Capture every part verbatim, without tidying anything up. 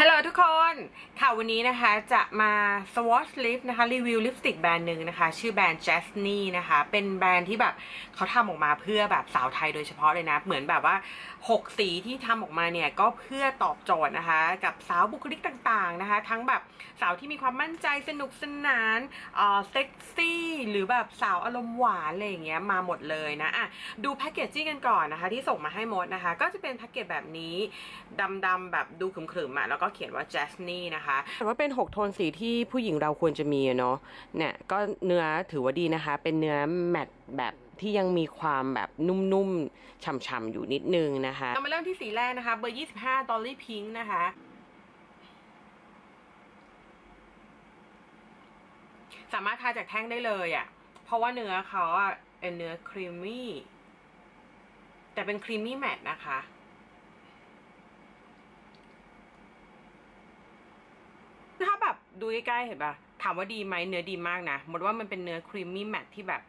ฮัลโหลทุกคนค่ะวันนี้นะคะจะมา swatch lip นะคะรีวิวลิปสติกแบรนด์หนึ่งนะคะชื่อแบรนด์ Jasny นะคะเป็นแบรนด์ที่แบบเขาทำออกมาเพื่อแบบสาวไทยโดยเฉพาะเลยนะเหมือนแบบว่าหกสีที่ทำออกมาเนี่ยก็เพื่อตอบโจทย์นะคะกับสาวบุคลิกต่างๆนะคะทั้งแบบสาวที่มีความมั่นใจสนุกสนานเอ่อเซ็กซี่หรือแบบสาวอารมณ์หวานอะไรอย่างเงี้ยมาหมดเลยนะอ่ะดูแพ็กเกจจิ้งกันก่อนนะคะที่ส่งมาให้มดนะคะก็จะเป็นแพ็กเกจแบบนี้ดำๆแบบดูขรึมๆอ่ะแล้วก็เขียนว่า Jasny นะคะแต่ว่าเป็นหกโทนสีที่ผู้หญิงเราควรจะมีเนาะเนี่ยก็เนื้อถือว่าดีนะคะเป็นเนื้อแมตต์แบบที่ยังมีความแบบนุ่มๆฉ่ำๆอยู่นิดนึงนะคะเรามาเริ่มที่สีแรกนะคะเบอร์ยี่สิบห้า Dolly Pink นะคะสามารถทาจากแท่งได้เลยอ่ะเพราะว่าเนื้อเขาอ่ะเป็นเนื้อครีมมี่แต่เป็นครีมมี่แมตต์นะคะถ้าแบบดูใกล้ๆเห็นป่ะถามว่าดีไหมเนื้อดีมากนะมดว่ามันเป็นเนื้อครีมมี่แมตที่แบบ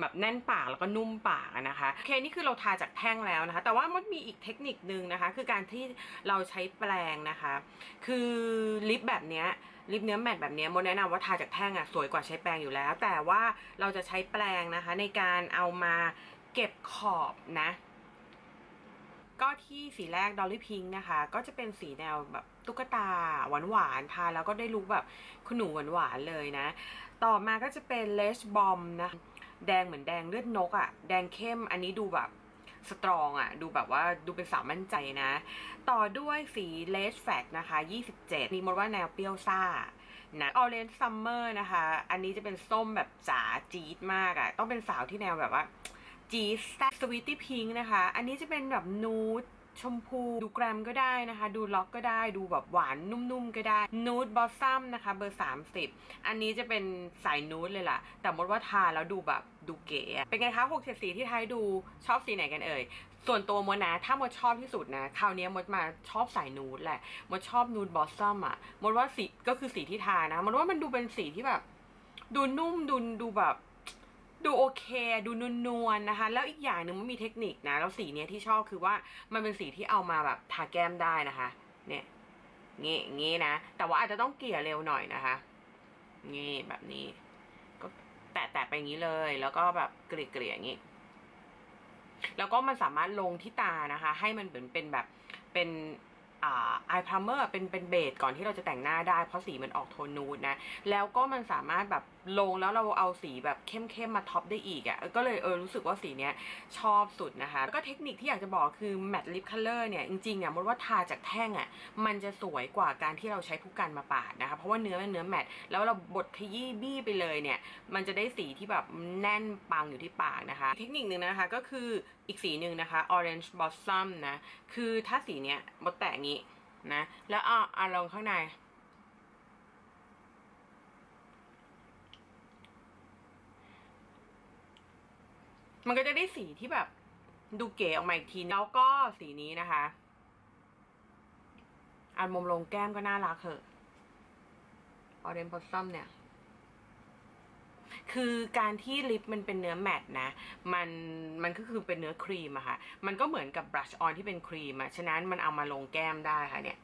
แบบแน่นปากแล้วก็นุ่มปากนะคะโอเคนี่คือเราทาจากแท่งแล้วนะคะแต่ว่ามดมีอีกเทคนิคนึงนะคะคือการที่เราใช้แปรงนะคะคือลิปแบบเนี้ยลิปเนื้อแมตแบบนี้มดแนะนำว่าทาจากแท่งอ่ะสวยกว่าใช้แปรงอยู่แล้วแต่ว่าเราจะใช้แปรงนะคะในการเอามาเก็บขอบนะก็ที่สีแรก Dolly Pink นะคะก็จะเป็นสีแนวแบบตุ๊กตาหวานๆทาแล้วก็ได้ลุคแบบคุณหนูหวานๆเลยนะต่อมาก็จะเป็น Lash Bomb นะแดงเหมือนแดงเลือดนกอ่ะแดงเข้มอันนี้ดูแบบสตรองอ่ะดูแบบว่าดูเป็นสาวมั่นใจนะต่อด้วยสี Lash Fat นะคะยี่สิบเจ็ดนี่มดว่าแนวเปรี้ยวซ่านะ Orange Summer นะคะอันนี้จะเป็นส้มแบบจ๋าจี๊ดมากอ่ะต้องเป็นสาวที่แนวแบบว่าจีสสวีตี้พิงค์นะคะอันนี้จะเป็นแบบนูดชมพูดูแกรมก็ได้นะคะดูล็อกก็ได้ดูแบบหวานนุ่มๆก็ได้นูดบอสซัมนะคะเบอร์สามสิบอันนี้จะเป็นสายนูดเลยล่ะแต่มดว่าทาแล้วดูแบบดูเก๋เป็นไงคะหกเฉดสีที่ทายดูชอบสีไหนกันเอ่ยส่วนตัวมดนะถ้ามดชอบที่สุดนะคราวนี้มดมาชอบสายนูดแหละมดชอบนูดบอสซัมอ่ะมดว่าสีก็คือสีที่ทานะมดว่ามันดูเป็นสีที่แบบดูนุ่มดูดูแบบดูโอเคดูนวลๆนะคะแล้วอีกอย่างหนึ่งมันมีเทคนิคนะแล้วสีเนี้ยที่ชอบคือว่ามันเป็นสีที่เอามาแบบทาแก้มได้นะคะเนี่ยเงี้ยเงี้ยนะแต่ว่าอาจจะต้องเกลี่ยเร็วหน่อยนะคะเงี้ยแบบนี้ก็แตะๆไปอย่างนี้เลยแล้วก็แบบเกลี่ยเกลี่ยอย่างนี้แล้วก็มันสามารถลงที่ตานะคะให้มันเหมือนเป็นแบบเป็นอายพรามเมอร์เป็นเป็นเบสก่อนที่เราจะแต่งหน้าได้เพราะสีมันออกโทนนูดนะแล้วก็มันสามารถแบบลงแล้วเราเอาสีแบบเข้มๆมาท็อปได้อีกอ่ะก็เลยเออรู้สึกว่าสีเนี้ยชอบสุดนะคะแล้วก็เทคนิคที่อยากจะบอกคือแมตต์ลิปคัลเลอร์เนี่ยจริงๆอ่ะมดว่าทาจากแท่งอ่ะมันจะสวยกว่าการที่เราใช้ผู้กันมาปาดนะคะเพราะว่าเนื้อเนื้อแมตต์แล้วเราบดขยี้บี้ไปเลยเนี่ยมันจะได้สีที่แบบแน่นปังอยู่ที่ปากนะคะเทคนิคนึงนะคะก็คืออีกสีหนึ่งนะคะ Orange Blossom นะคือถ้าสีเนี้ยมดแตะงี้นะแล้วเอาเอาลงข้างในมันก็จะได้สีที่แบบดูเก๋ออกมาอีกทีแล้วก็สีนี้นะคะอันมุมลงแก้มก็น่ารักเหอะ Orange Blossom เนี่ยคือการที่ลิปมันเป็นเนื้อแมตต์นะมันมันก็คือเป็นเนื้อครีมอะค่ะมันก็เหมือนกับบลัชออนที่เป็นครีมอะฉะนั้นมันเอามาลงแก้มได้ค่ะเนี่ย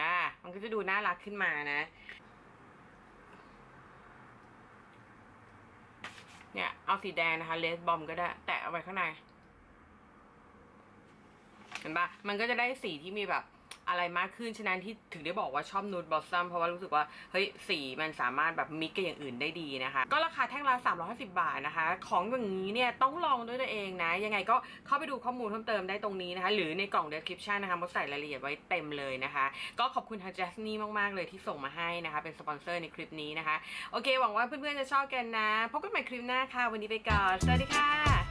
อ่ามันก็จะดูน่ารักขึ้นมานะเนี่ยเอาสีแดงนะคะเลสบอมก็ได้แตะเอาไว้ข้างในเห็นปะมันก็จะได้สีที่มีแบบอะไรมากขึ้นฉะนั้นที่ถึงได้บอกว่าชอบนูดบอสซัมเพราะว่ารู้สึกว่าเฮ้ยสีมันสามารถแบบมิกกับอย่างอื่นได้ดีนะคะก็ราคาแท่งละสามร้อยห้าสิบบาทนะคะของอย่างนี้เนี่ยต้องลองด้วยตัวเองนะยังไงก็เข้าไปดูข้อมูลเพิ่มเติมได้ตรงนี้นะคะหรือในกล่อง description นะคะมดใส่รายละเอียดไว้เต็มเลยนะคะก็ขอบคุณทาง Jasny มากๆเลยที่ส่งมาให้นะคะเป็นสปอนเซอร์ในคลิปนี้นะคะโอเคหวังว่าเพื่อนๆจะชอบกันนะพบกันใหม่คลิปหน้าค่ะวันนี้ไปก่อนสวัสดีค่ะ